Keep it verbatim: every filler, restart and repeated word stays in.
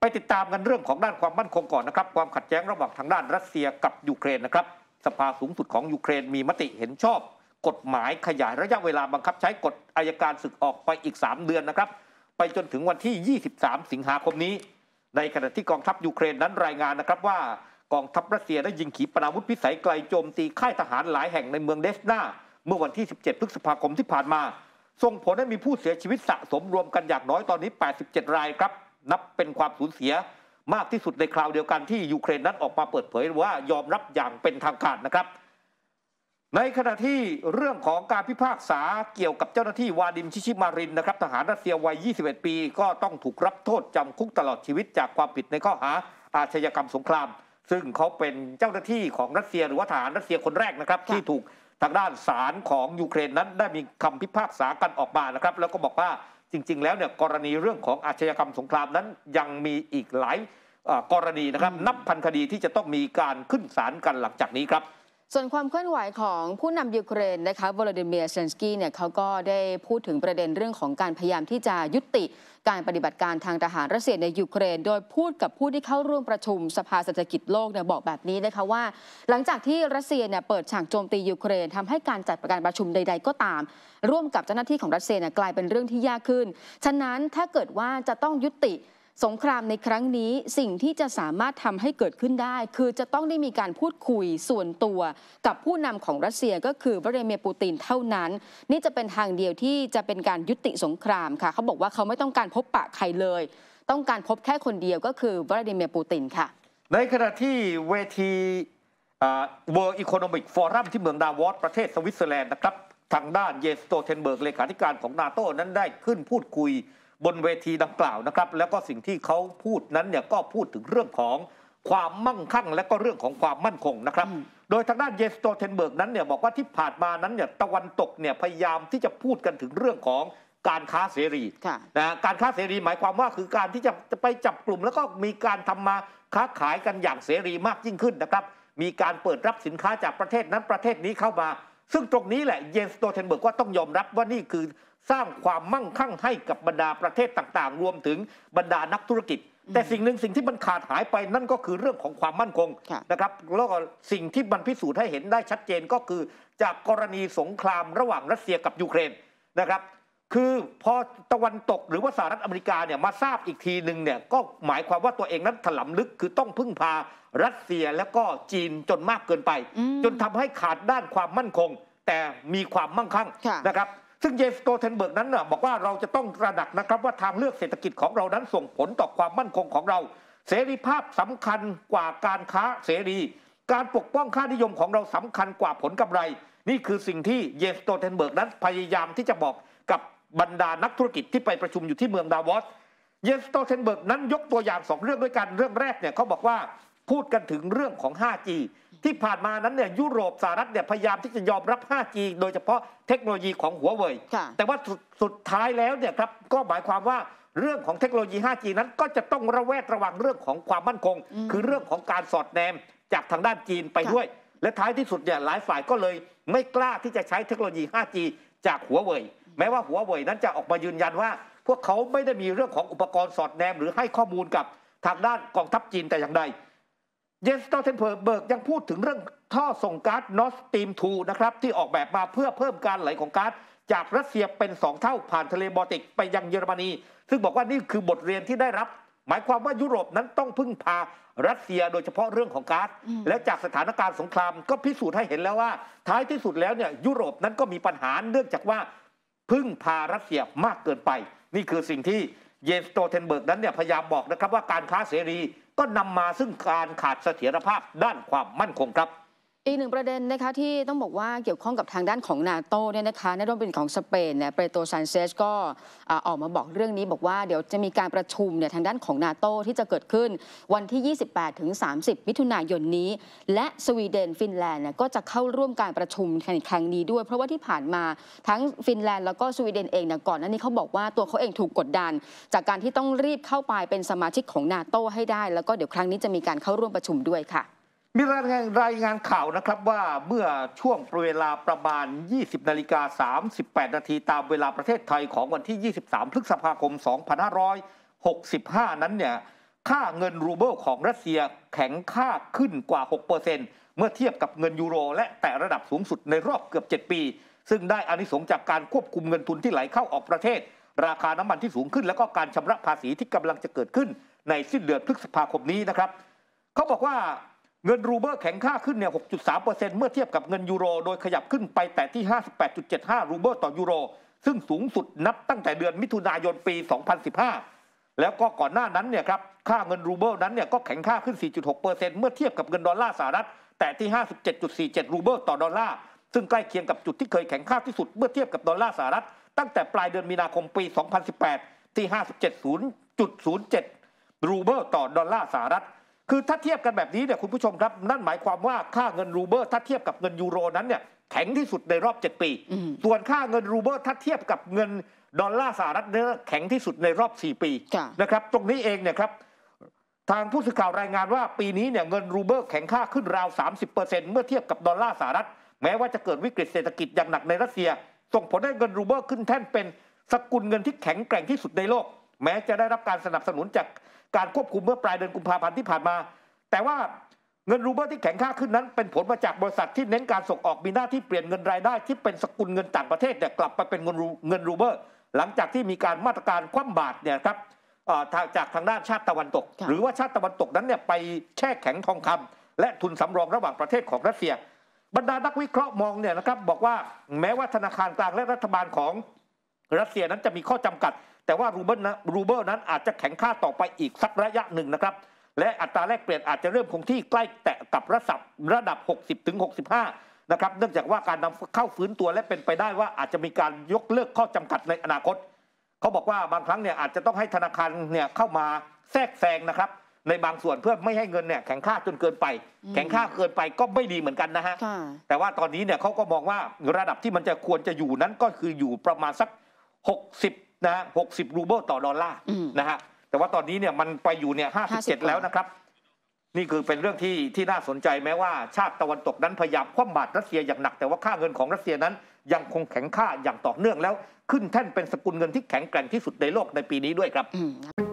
ไปติดตามกันเรื่องของด้านความมั่นคงก่อนนะครับความขัดแย้งระหว่างทางด้านรัสเซียกับยูเครนนะครับสภาสูงสุดของยูเครนมีมติเห็นชอบกฎหมายขยายระยะเวลาบังคับใช้กฎอัยการศึกออกไปอีกสามเดือนนะครับไปจนถึงวันที่ยี่สิบสามสิงหาคมนี้ในขณะที่กองทัพยูเครนนั้นรายงานนะครับว่ากองทัพรัสเซียได้ยิงขีปนาวุธพิสัยไกลโจมตีค่ายทหารหลายแห่งในเมืองเดสนาเมื่อวันที่สิบเจ็ดพฤษภาคมที่ผ่านมาส่งผลให้มีผู้เสียชีวิตสะสมรวมกันอย่างน้อยตอนนี้แปดสิบเจ็ดรายครับนับเป็นความสูญเสียมากที่สุดในคราวเดียวกันที่ยูเครนนั้นออกมาเปิดเผยว่ายอมรับอย่างเป็นทางการนะครับในขณะที่เรื่องของการพิพากษาเกี่ยวกับเจ้าหน้าที่วาดิมชิชิมารินนะครับทหารรัสเซียวัยยี่สิบเอ็ดปีก็ต้องถูกรับโทษจำคุกตลอดชีวิตจากความผิดในข้อหาอาชญากรรมสงครามซึ่งเขาเป็นเจ้าหน้าที่ของรัสเซียหรือว่าทหารรัสเซียคนแรกนะครับที่ถูกทางด้านศาลของยูเครนนั้นได้มีคำพิพากษากันออกมานะครับแล้วก็บอกว่าจริงๆแล้วเนี่ยกรณีเรื่องของอาชญากรรมสงครามนั้นยังมีอีกหลายกรณีนะครับนับพันคดีที่จะต้องมีการขึ้นศาลกันหลังจากนี้ครับส่วนความเคลื่อนไหวของผู้นำยูเครนนะคะวลาดิเมียร์เซเลนสกี้เนี่ยเขาก็ได้พูดถึงประเด็นเรื่องของการพยายามที่จะยุติการปฏิบัติการทางทหารรัสเซียในยูเครนโดยพูดกับผู้ที่เข้าร่วมประชุมสภาเศรษฐกิจโลกเนี่ยบอกแบบนี้นะคะว่าหลังจากที่รัสเซียเนี่ยเปิดฉากโจมตียูเครนทำให้การจัดการประชุมใดๆก็ตามร่วมกับเจ้าหน้าที่ของรัสเซียเนี่ยกลายเป็นเรื่องที่ยากขึ้นฉะนั้นถ้าเกิดว่าจะต้องยุติสงครามในครั้งนี้สิ่งที่จะสามารถทำให้เกิดขึ้นได้คือจะต้องได้มีการพูดคุยส่วนตัวกับผู้นำของรัสเซียก็คือวลาดิเมียร์ปูตินเท่านั้นนี่จะเป็นทางเดียวที่จะเป็นการยุติสงครามค่ะเขาบอกว่าเขาไม่ต้องการพบปะใครเลยต้องการพบแค่คนเดียวก็คือวลาดิเมียร์ปูตินค่ะในขณะที่เวที World Economic Forum ที่เมืองดาวอสประเทศสวิตเซอร์แลนด์นะครับทางด้านเยนสโตเทนเบิร์กเลขาธิการของนาโต้นั้นได้ขึ้นพูดคุยบนเวทีดังกล่าวนะครับแล้วก็สิ่งที่เขาพูดนั้นเนี่ยก็พูดถึงเรื่องของความมั่งคั่งและก็เรื่องของความมั่นคงนะครับโดยทางด้านเยนสโตเทนเบิร์กนั้นเนี่ยบอกว่าที่ผ่านมานั้นเนี่ยตะวันตกเนี่ยพยายามที่จะพูดกันถึงเรื่องของการค้าเสรีนะการค้าเสรีหมายความว่าคือการที่จะไปจับกลุ่มแล้วก็มีการทำมาค้าขายกันอย่างเสรีมากยิ่งขึ้นนะครับมีการเปิดรับสินค้าจากประเทศนั้นประเทศนี้เข้ามาซึ่งตรงนี้แหละเยนสโตเทนเบิร์กว่าต้องยอมรับว่านี่คือสร้างความมั่งคั่งให้กับบรรดาประเทศต่างๆรวมถึงบรรดานักธุรกิจแต่สิ่งหนึ่งสิ่งที่มันขาดหายไปนั่นก็คือเรื่องของความมั่นคงนะครับแล้วก็สิ่งที่มันพิสูจน์ให้เห็นได้ชัดเจนก็คือจากกรณีสงครามระหว่างรัสเซียกับยูเครนนะครับคือพอตะวันตกหรือว่าสหรัฐอเมริกาเนี่ยมาทราบอีกทีหนึ่งเนี่ยก็หมายความว่าตัวเองนั้นถลำลึกคือต้องพึ่งพารัสเซียแล้วก็จีนจนมากเกินไปจนทำให้ขาดด้านความมั่นคงแต่มีความมั่งคั่งนะครับซึ่งเยนสโตเทนเบิร์กนั้นน่ะบอกว่าเราจะต้องระดักนะครับว่าทางเลือกเศรษฐกิจของเรานั้นส่งผลต่อความมั่นคงของเราเสรีภาพสำคัญกว่าการค้าเสรีการปกป้องค่านิยมของเราสำคัญกว่าผลกำไรนี่คือสิ่งที่เยนสโตเทนเบิร์กนั้นพยายามที่จะบอกกับบรรดานักธุรกิจที่ไปประชุมอยู่ที่เมืองดาวอสเยนสโตเทนเบิร์กนั้นยกตัวอย่างสองเรื่องด้วยกันเรื่องแรกเนี่ยเขาบอกว่าพูดกันถึงเรื่องของ ห้าจี ที่ผ่านมานั้นเนี่ยยุโรปสหรัฐเนี่ยพยายามที่จะยอมรับ ห้าจี โดยเฉพาะเทคโนโลยีของหัวเว่ยแต่ว่า ส, สุดท้ายแล้วเนี่ยครับก็หมายความว่าเรื่องของเทคโนโลยี ห้าจี นั้นก็จะต้องระแวดระวังเรื่องของความมั่นคงคือเรื่องของการสอดแนมจากทางด้านจีนไปด้วยและท้ายที่สุดเนี่ยหลายฝ่ายก็เลยไม่กล้าที่จะใช้เทคโนโลยี ห้าจี จากหัวเว่ยแม้ว่าหัวเว่ยนั้นจะออกมายืนยันว่าพวกเขาไม่ได้มีเรื่องของอุปกรณ์สอดแนมหรือให้ข้อมูลกับทางด้านกองทัพจีนแต่อย่างใดเยนสโตเทนเบิร์กยังพูดถึงเรื่องท่อส่งก๊าซนอร์ดสตรีม ทูนะครับที่ออกแบบมาเพื่อเพิ่มการไหลของก๊าซจากรัสเซียเป็นสองเท่าผ่านทะเลบอลติกไปยังเยอรมนีซึ่งบอกว่านี่คือบทเรียนที่ได้รับหมายความว่ายุโรปนั้นต้องพึ่งพารัสเซียโดยเฉพาะเรื่องของก๊าซและจากสถานการณ์สงครามก็พิสูจน์ให้เห็นแล้วว่าท้ายที่สุดแล้วเนี่ยยุโรปนั้นก็มีปัญหาเนื่องจากว่าพึ่งพารัสเซียมากเกินไปนี่คือสิ่งที่เยนสโตเทนเบิร์กนั้นเนี่ยพยายามบอกนะครับว่าการค้าเสรีก็นำมาซึ่งการขาดเสถียรภาพด้านความมั่นคงครับอีกหนึ่งประเด็นนะคะที่ต้องบอกว่าเกี่ยวข้องกับทางด้านของนาโต้เนี่ยนะคะในร่วมเป็นของสเปนเนี่ยเปโตรซานเชสก็ออกมาบอกเรื่องนี้บอกว่าเดี๋ยวจะมีการประชุมเนี่ยทางด้านของนาโต้ที่จะเกิดขึ้นวันที่ ยี่สิบแปดถึงสามสิบ มิถุนายนนี้และสวีเดนฟินแลนด์เนี่ยก็จะเข้าร่วมการประชุมในครั้งนี้ด้วยเพราะว่าที่ผ่านมาทั้งฟินแลนด์แล้วก็สวีเดนเองเนี่ยก่อนหน้านี้เขาบอกว่าตัวเขาเองถูกกดดันจากการที่ต้องรีบเข้าไปเป็นสมาชิกของนาโต้ให้ได้แล้วก็เดี๋ยวครั้งนี้จะมีการเข้าร่วมประชุมด้วยค่ะมีรายงานรายงานข่าวนะครับว่าเมื่อช่วงเวลาประมาณ ยี่สิบนาฬิกาสามสิบแปด นาทีตามเวลาประเทศไทยของวันที่ ยี่สิบสาม พฤษภาคม สองพันห้าร้อยหกสิบห้า นั้นเนี่ย ค่าเงินรูเบิลของรัสเซียแข็งค่าขึ้นกว่า หกเปอร์เซ็นต์ เมื่อเทียบกับเงินยูโรและแต่ระดับสูงสุดในรอบเกือบเจ็ดปีซึ่งได้อานิสงส์จากการควบคุมเงินทุนที่ไหลเข้าออกประเทศราคาน้ำมันที่สูงขึ้นแล้วก็การชำระภาษีที่กำลังจะเกิดขึ้นในสิ้นเดือนพฤษภาคมนี้นะครับเขาบอกว่าเงินรูเบิลแข็งค่าขึ้นเนี่ย หกจุดสามเปอร์เซ็นต์ เมื่อเทียบกับเงินยูโรโดยขยับขึ้นไปแต่ที่ ห้าสิบแปดจุดเจ็ดห้า รูเบิลต่อยูโรซึ่งสูงสุดนับตั้งแต่เดือนมิถุนายนปี สองพันสิบห้าแล้วก็ก่อนหน้านั้นเนี่ยครับค่าเงินรูเบิลนั้นเนี่ยก็แข็งค่าขึ้น สี่จุดหกเปอร์เซ็นต์ เมื่อเทียบกับเงินดอลลาร์สหรัฐแต่ที่ ห้าสิบเจ็ดจุดสี่เจ็ด รูเบิลต่อดอลลาร์ซึ่งใกล้เคียงกับจุดที่เคยแข็งค่าที่สุดเมื่อเทียบกับดอลลาร์สหรัฐตั้งแต่ปลายเดือนมีนาคมปี สองพันสิบแปด ที่ ห้าสิบเจ็ดจุดศูนย์เจ็ด รูเบิลต่อดอลลาร์สหรัฐคือถ้าเทียบกันแบบนี้เนี่ยคุณผู้ชมครับนั่นหมายความว่าค่าเงินรูเบิลถ้าเทียบกับเงินยูโรนั้นเนี่ยแข็งที่สุดในรอบเจ็ดปีส่วนค่าเงินรูเบิลถ้าเทียบกับเงินดอลลาร์สหรัฐเนี่ยแข็งที่สุดในรอบสี่ปีนะครับตรงนี้เองเนี่ยครับทางผู้สื่อข่าวรายงานว่าปีนี้เนี่ยเงินรูเบิลแข็งค่าขึ้นราว สามสิบเปอร์เซ็นต์ เมื่อเทียบกับดอลลาร์สหรัฐแม้ว่าจะเกิดวิกฤตเศรษฐกิจอย่างหนักในรัสเซียส่งผลให้เงินรูเบิลขึ้นแท่นเป็นสกุลเงินที่แข็งแกร่งที่สุดในโลกแม้จะได้รับการสนับสนุนจากการควบคุมเมื่อปลายเดือนกุมภาพันธ์ที่ผ่านมาแต่ว่าเงินรูเบิลที่แข็งค่าขึ้นนั้นเป็นผลมาจากบริษัทที่เน้นการส่งออกมีหน้าที่เปลี่ยนเงินรายได้ที่เป็นสกุลเงินต่างประเทศเนี่ยกลับมาเป็นเงินเงินรูเบิลหลังจากที่มีการมาตรการคว่ำบาตรเนี่ยครับจากทางด้านชาติตะวันตกหรือว่าชาติตะวันตกนั้นเนี่ยไปแช่แข็งทองคำและทุนสำรองระหว่างประเทศของรัสเซียบรรดานักวิเคราะห์มองเนี่ยนะครับบอกว่าแม้ว่าธนาคารกลางและรัฐบาลของรัสเซียนั้นจะมีข้อจำกัดแต่ว่ารูเบิลนะรูเบิลนั้นอาจจะแข็งค่าต่อไปอีกสักระยะหนึ่งนะครับและอัตราแลกเปลี่ยนอาจจะเริ่มคงที่ใกล้แตะกับระดับระดับ หกสิบถึงหกสิบห้า นะครับเนื่องจากว่าการนำเข้าฟื้นตัวและเป็นไปได้ว่าอาจจะมีการยกเลิกข้อจำกัดในอนาคตเขาบอกว่าบางครั้งเนี่ยอาจจะต้องให้ธนาคารเนี่ยเข้ามาแทรกแซงนะครับในบางส่วนเพื่อไม่ให้เงินเนี่ยแข็งค่าจนเกินไปแข็งค่าเกินไปก็ไม่ดีเหมือนกันนะฮะแต่ว่าตอนนี้เนี่ยเขาก็มองว่าระดับที่มันจะควรจะอยู่นั้นก็คืออยู่ประมาณสักหกสิบนะหกสิบรูเบิลต่อดอลลาร์นะฮะแต่ว่าตอนนี้เนี่ยมันไปอยู่เนี่ยห้าสิบเจ็ดแล้วนะครับนี่คือเป็นเรื่องที่ที่น่าสนใจแม้ว่าชาติตะวันตกนั้นพยายามคว่ำบาตรรัสเซียอย่างหนักแต่ว่าค่าเงินของรัสเซียนั้นยังคงแข็งค่าอย่างต่อเนื่องแล้วขึ้นแท่นเป็นสกุลเงินที่แข็งแกร่งที่สุดในโลกในปีนี้ด้วยครับ